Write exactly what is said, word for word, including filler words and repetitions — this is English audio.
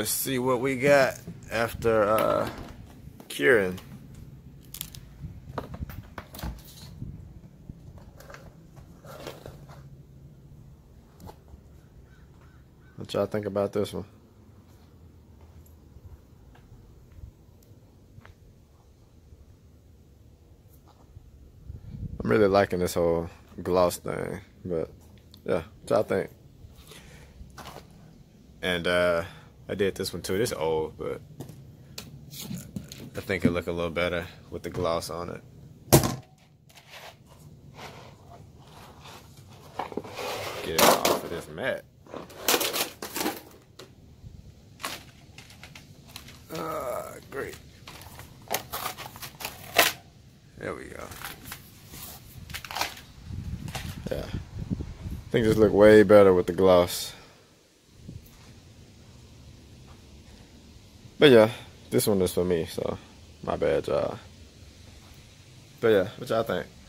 Let's see what we got after uh, curing. What y'all think about this one? I'm really liking this whole gloss thing, but yeah, what y'all think? And uh, I did this one too. This is old, but I think it look a little better with the gloss on it. Get it off of this mat. Ah, great. There we go. Yeah, I think this look way better with the gloss. But yeah, this one is for me, so my bad, y'all. But yeah, what y'all think?